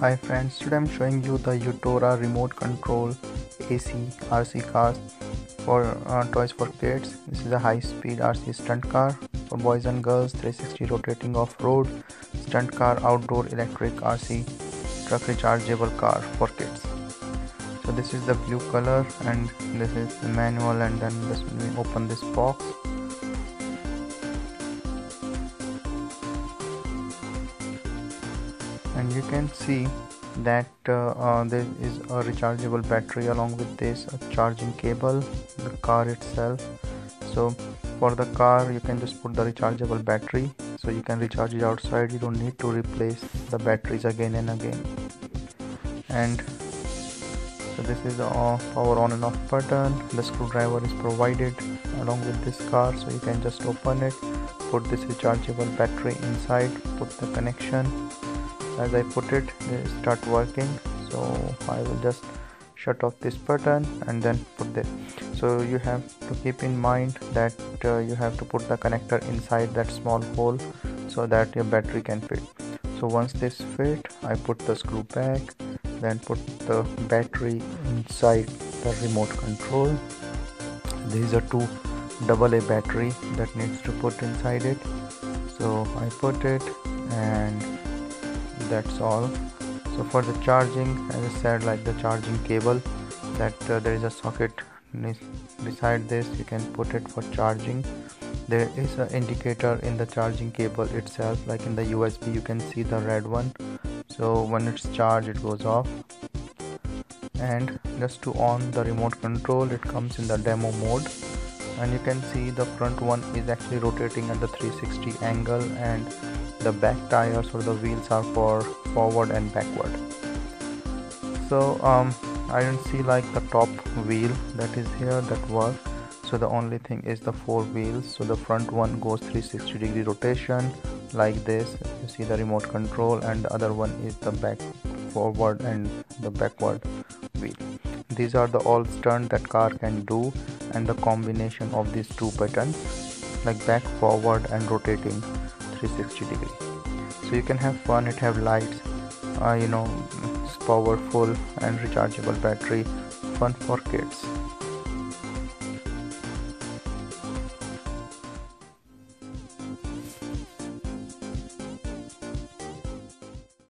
Hi friends, today I'm showing you the Utora remote control AC RC cars for toys for kids. This is a high-speed RC stunt car for boys and girls, 360 rotating off-road stunt car, outdoor electric RC truck rechargeable car for kids. So this is the blue color and this is the manual, and then we open this box. And you can see that there is a rechargeable battery along with this, a charging cable, the car itself. So for the car you can just put the rechargeable battery, so you can recharge it outside. You don't need to replace the batteries again and again. And so this is the power on and off button. The screwdriver is provided along with this car, so you can just open it, put this rechargeable battery inside, put the connection. As I put it, they start working, so I will just shut off this button and then put this. So you have to keep in mind that you have to put the connector inside that small hole so that your battery can fit. So once this fit, I put the screw back, then put the battery inside the remote control. There is a 2 AA battery that needs to put inside it, so I put it, and that's all. So for the charging, as I said, like the charging cable, that there is a socket beside this, you can put it for charging. There is an indicator in the charging cable itself, like in the USB you can see the red one, so when it's charged it goes off. And just to on the remote control, it comes in the demo mode, and you can see the front one is actually rotating at the 360 angle, and the back tires or the wheels are for forward and backward. So I don't see like the top wheel that is here that works, so the only thing is the four wheels. So the front one goes 360-degree rotation like this, you see the remote control, and the other one is the back forward and the backward wheel. These are the all stunts that car can do, and the combination of these two buttons like back, forward and rotating 360 degree. So you can have fun. It have lights, it's powerful and rechargeable battery, fun for kids.